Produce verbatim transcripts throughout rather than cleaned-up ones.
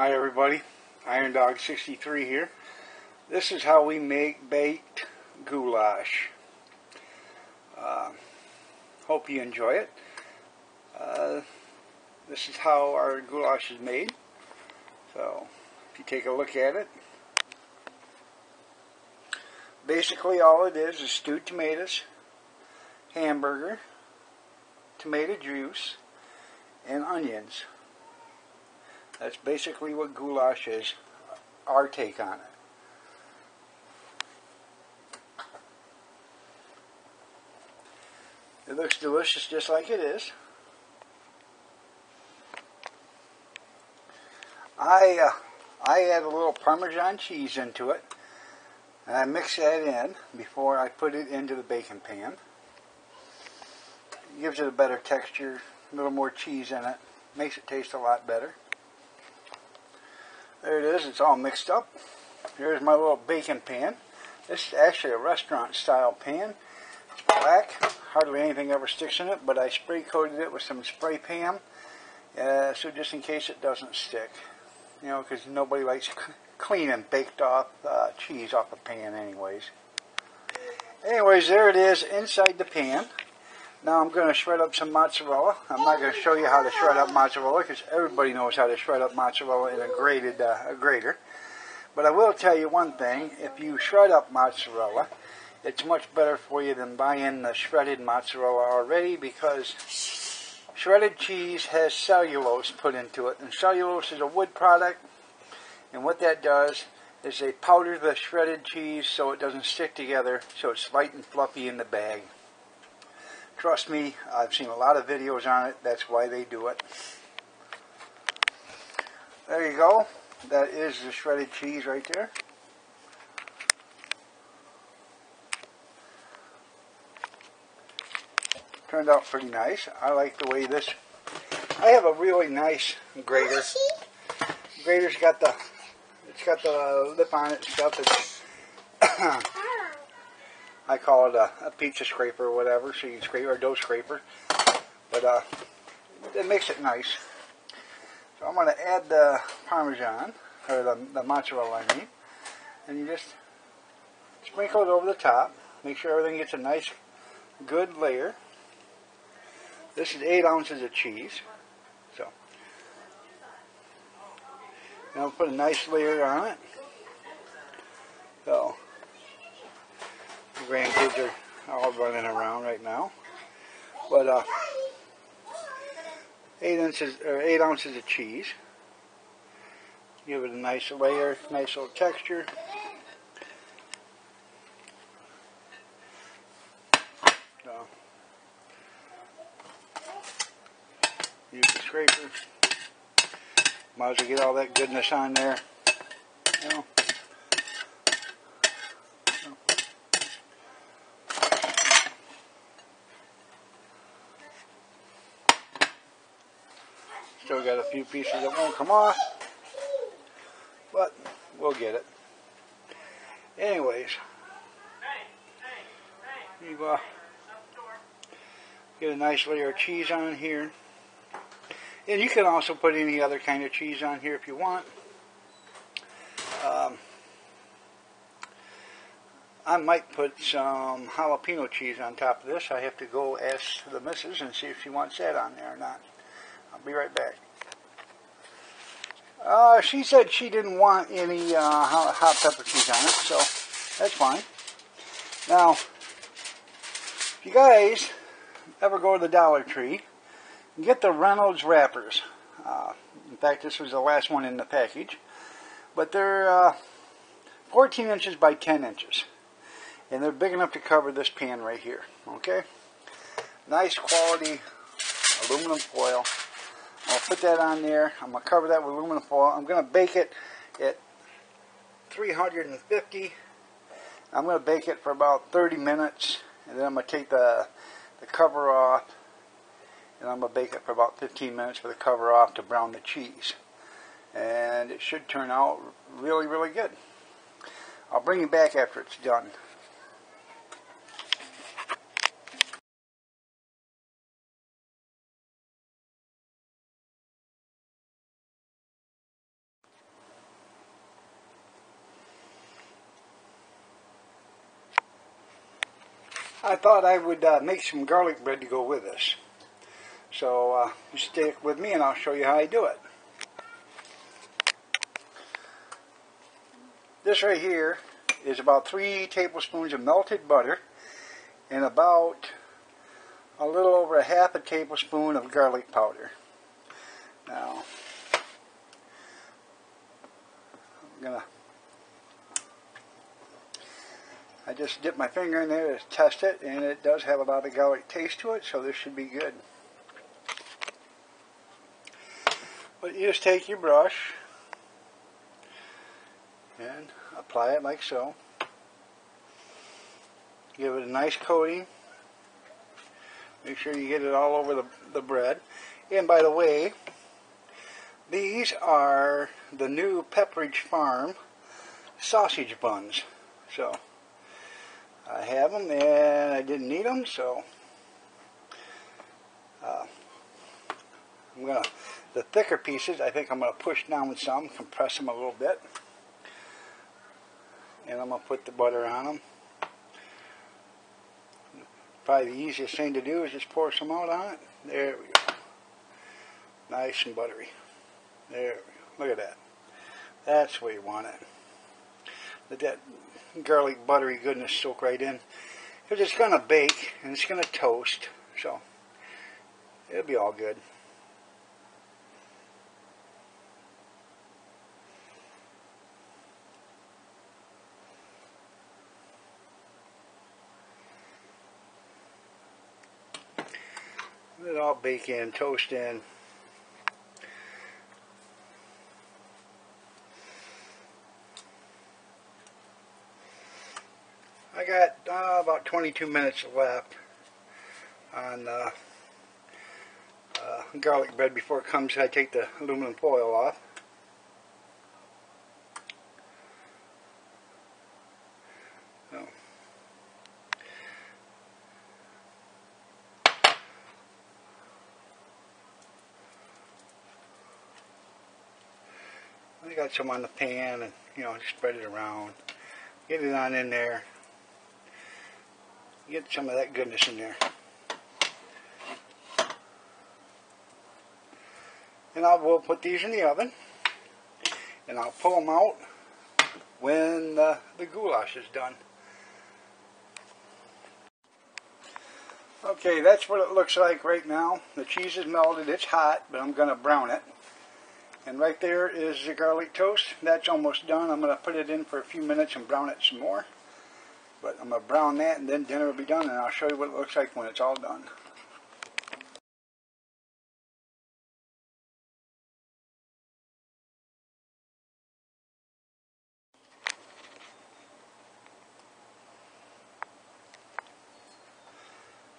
Hi everybody, Iron Dawg sixty-three here. This is how we make baked goulash. Uh, hope you enjoy it. Uh, this is how our goulash is made. So, if you take a look at it, basically all it is is stewed tomatoes, hamburger, tomato juice, and onions. That's basically what goulash is, our take on it. It looks delicious just like it is. I, uh, I add a little Parmesan cheese into it, and I mix that in before I put it into the baking pan. It gives it a better texture, a little more cheese in it, makes it taste a lot better. There it is, it's all mixed up. Here's my little baking pan. This is actually a restaurant style pan. It's black, hardly anything ever sticks in it, but I spray coated it with some spray Pam, uh, so just in case it doesn't stick. You know, because nobody likes cleaning baked off uh, cheese off a pan anyways. Anyways, there it is inside the pan. Now I'm going to shred up some mozzarella. I'm not going to show you how to shred up mozzarella because everybody knows how to shred up mozzarella in a grated uh, a grater. But I will tell you one thing. If you shred up mozzarella, it's much better for you than buying the shredded mozzarella already, because shredded cheese has cellulose put into it. And cellulose is a wood product. And what that does is they powder the shredded cheese so it doesn't stick together, so it's light and fluffy in the bag. Trust me, I've seen a lot of videos on it. That's why they do it. There you go. That is the shredded cheese right there. Turned out pretty nice. I like the way this... I have a really nice grater. Grater's got the... It's got the lip on it and stuff. It's... I call it a, a pizza scraper or whatever, so you can scrape, or a dough scraper, but uh, it makes it nice. So I'm going to add the Parmesan, or the, the mozzarella I mean, and you just sprinkle it over the top, make sure everything gets a nice, good layer. This is eight ounces of cheese, so now I'll put a nice layer on it. So. Grandkids are all running around right now, but uh, eight inches or eight ounces of cheese. Give it a nice layer, nice little texture. So, use the scraper. Might as well get all that goodness on there. You know. Still got a few pieces that won't come off, but we'll get it. Anyways, you uh, get a nice layer of cheese on here, and you can also put any other kind of cheese on here if you want. Um, I might put some jalapeno cheese on top of this. I have to go ask the missus and see if she wants that on there or not. I'll be right back. Uh, she said she didn't want any uh, hot, hot pepper cheese on it, so that's fine. Now, if you guys ever go to the Dollar Tree, get the Reynolds wrappers. Uh, in fact, this was the last one in the package. But they're uh, fourteen inches by ten inches. And they're big enough to cover this pan right here. Okay? Nice quality aluminum foil. I'll put that on there. I'm going to cover that with aluminum foil. I'm going to bake it at three hundred fifty. I'm going to bake it for about thirty minutes. And then I'm going to take the, the cover off. And I'm going to bake it for about fifteen minutes for the cover off to brown the cheese. And it should turn out really, really good. I'll bring you back after it's done. I thought I would uh, make some garlic bread to go with this. So uh, stick with me and I'll show you how I do it. This right here is about three tablespoons of melted butter and about a little over a half a tablespoon of garlic powder. Now, I'm gonna, I just dipped my finger in there to test it, and it does have a lot of garlic taste to it, so this should be good. But you just take your brush and apply it like so. Give it a nice coating. Make sure you get it all over the, the bread. And by the way, these are the new Pepperidge Farm sausage buns. So, I have them and I didn't need them, so uh, I'm gonna, the thicker pieces, I think I'm gonna push down with some, compress them a little bit. And I'm gonna put the butter on them. Probably the easiest thing to do is just pour some out on it. There we go. Nice and buttery. There we go. Look at that. That's where you want it. Let that garlic buttery goodness soak right in. Because it's going to bake and it's going to toast. So it'll be all good. Let it all bake in, toast in. I got uh, about twenty-two minutes left on uh, uh, garlic bread before it comes. I take the aluminum foil off. So. I got some on the pan and, you know, just spread it around. Get it on in there. Get some of that goodness in there. And I will put these in the oven. And I'll pull them out when the, the goulash is done. Okay, that's what it looks like right now. The cheese is melted. It's hot, but I'm going to brown it. And right there is the garlic toast. That's almost done. I'm going to put it in for a few minutes and brown it some more. But I'm going to brown that and then dinner will be done, and I'll show you what it looks like when it's all done.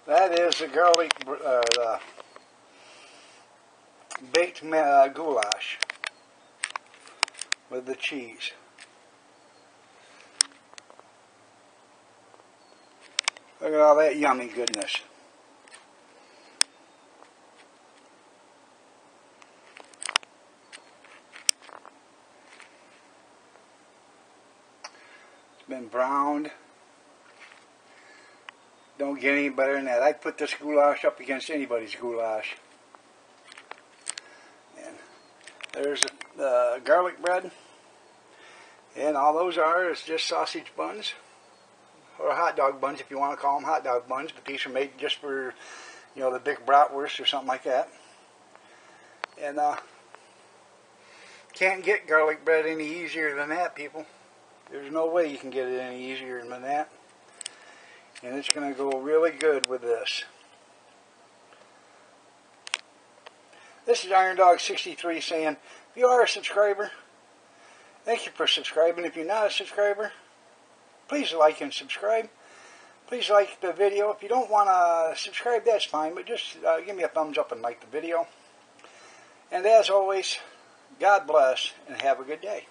That is the garlic, uh, the baked uh, goulash with the cheese. Look at all that yummy goodness. It's been browned. Don't get any better than that. I'd put this goulash up against anybody's goulash. And there's the uh, garlic bread. And all those are is just sausage buns. Or hot dog buns, if you want to call them hot dog buns, but these are made just for, you know, the big bratwurst or something like that. And uh, can't get garlic bread any easier than that, people. There's no way you can get it any easier than that. And it's going to go really good with this. This is Iron Dawg sixty-three saying, if you are a subscriber, thank you for subscribing. If you're not a subscriber, please like and subscribe. Please like the video. If you don't want to subscribe, that's fine, but just uh, give me a thumbs up and like the video. And as always, God bless and have a good day.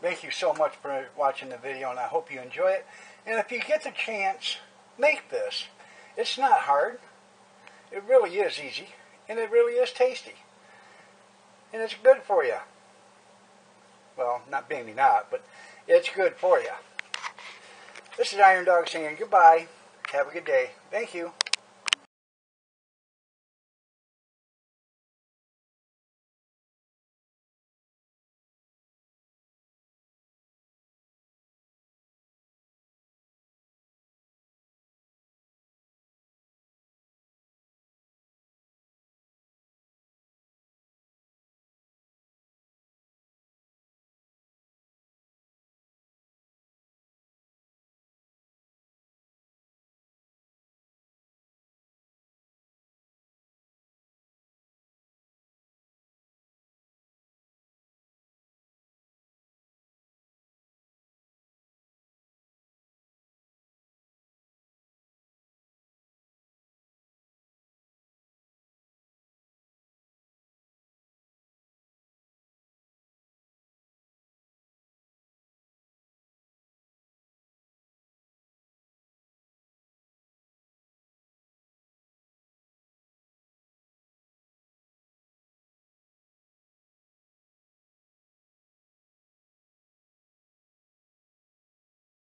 Thank you so much for watching the video, and I hope you enjoy it. And if you get the chance, make this. It's not hard. It really is easy. And it really is tasty. And it's good for you. well, not maybe not, but it's good for you. This is IronDawg saying goodbye. Have a good day. Thank you.